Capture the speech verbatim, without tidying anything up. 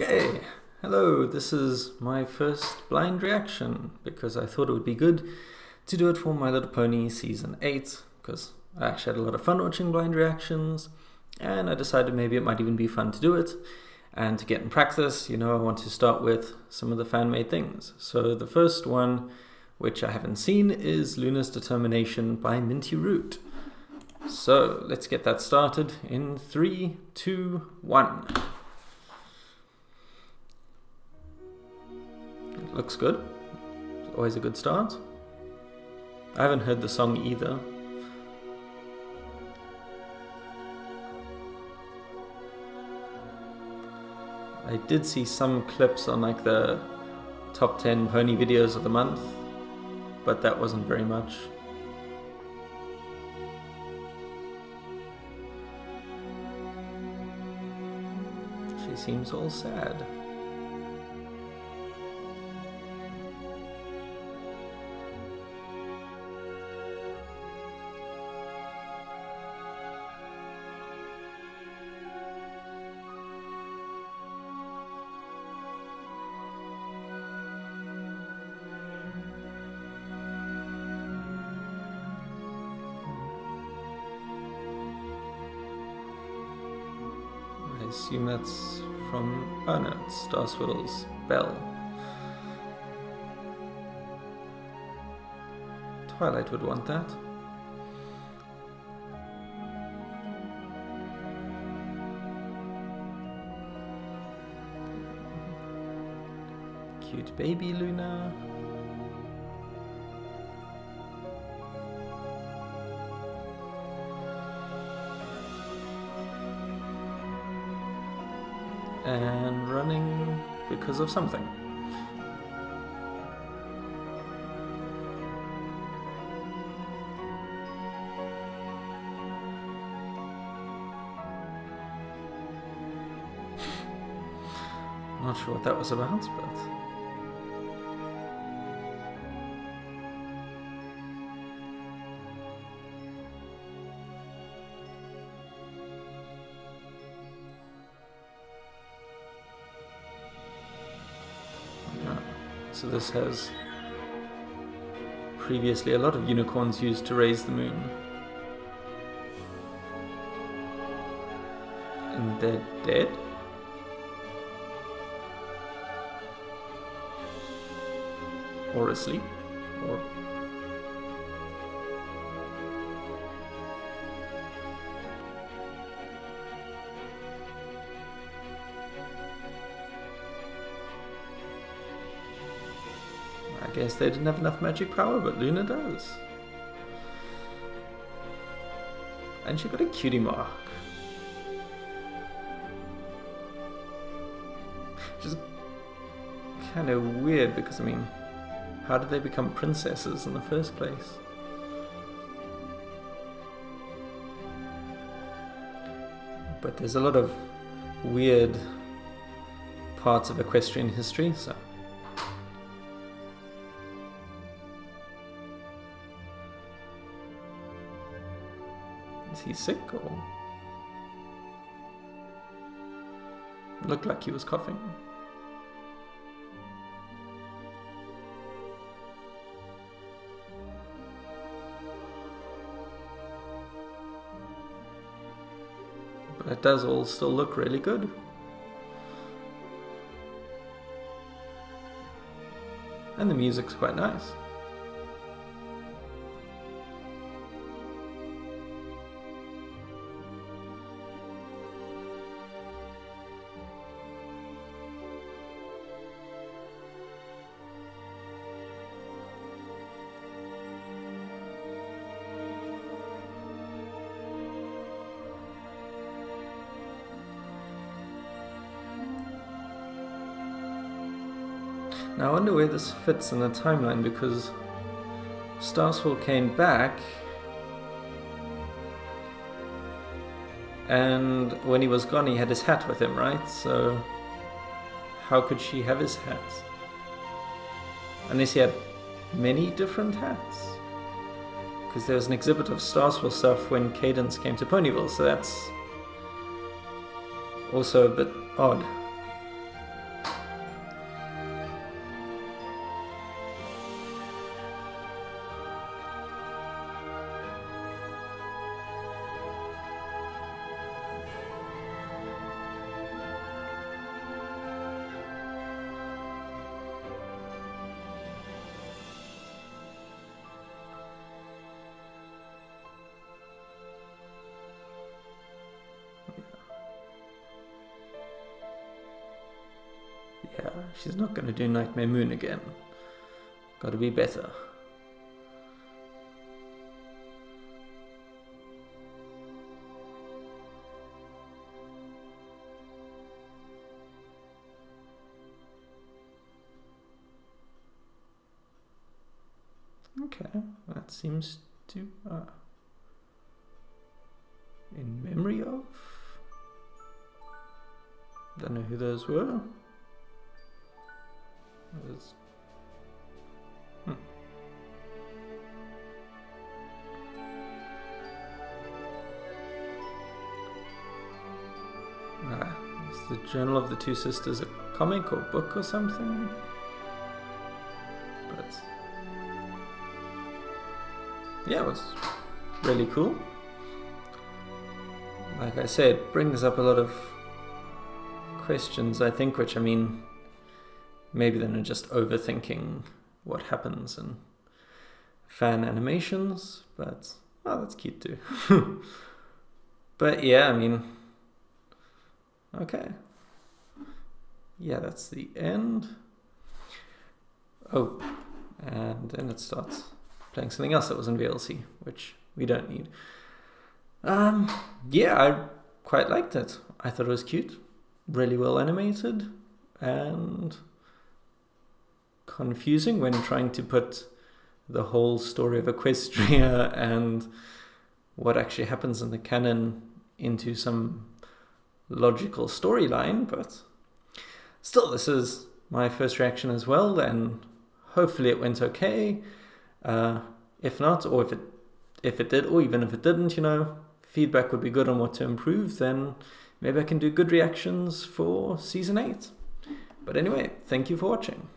Okay, hello, this is my first blind reaction because I thought it would be good to do it for My Little Pony Season eight because I actually had a lot of fun watching blind reactions and I decided maybe it might even be fun to do it, and to get in practice, you know, I want to start with some of the fan-made things. So the first one, which I haven't seen, is Luna's Determination by Minty Root. So let's get that started in three, two, one. It looks good. It's always a good start. I haven't heard the song either. I did see some clips on like the top ten pony videos of the month, but that wasn't very much. She seems all sad. I assume that's from, oh no, it's Star Swirl's Bell. Twilight would want that. Cute baby Luna. And running because of something. Not sure what that was about, but... So this has previously a lot of unicorns used to raise the moon. And they're dead? Or asleep? Or... I guess they didn't have enough magic power, but Luna does. And she got a cutie mark. Which is kind of weird because, I mean, how did they become princesses in the first place? But there's a lot of weird parts of equestrian history, so... Is he sick or? Looked like he was coughing. But it does all still look really good. And the music's quite nice. Now I wonder where this fits in the timeline, because Starswell came back, and when he was gone he had his hat with him, right? So how could she have his hat? Unless he had many different hats? Because there was an exhibit of Starswell stuff when Cadence came to Ponyville, so that's also a bit odd. Yeah, she's not gonna do Nightmare Moon again. Gotta be better. Okay, that seems to... Uh, in memory of? Don't know who those were. Those... Hmm. Ah, is the Journal of the Two Sisters a comic or book or something? But... yeah, it was really cool. Like I said, it brings up a lot of questions, I think, which, I mean, maybe then are just overthinking what happens in fan animations, but, oh, that's cute too. But yeah, I mean, okay. Yeah, that's the end. Oh, and then it starts playing something else that was in V L C, which we don't need. Um, yeah, I quite liked it. I thought it was cute, really well animated, and confusing when trying to put the whole story of Equestria and what actually happens in the canon into some logical storyline, but still, this is my first reaction as well, and hopefully it went okay. Uh, if not, or if it, if it did, or even if it didn't, you know, feedback would be good on what to improve, then maybe I can do good reactions for season eight. But anyway, thank you for watching.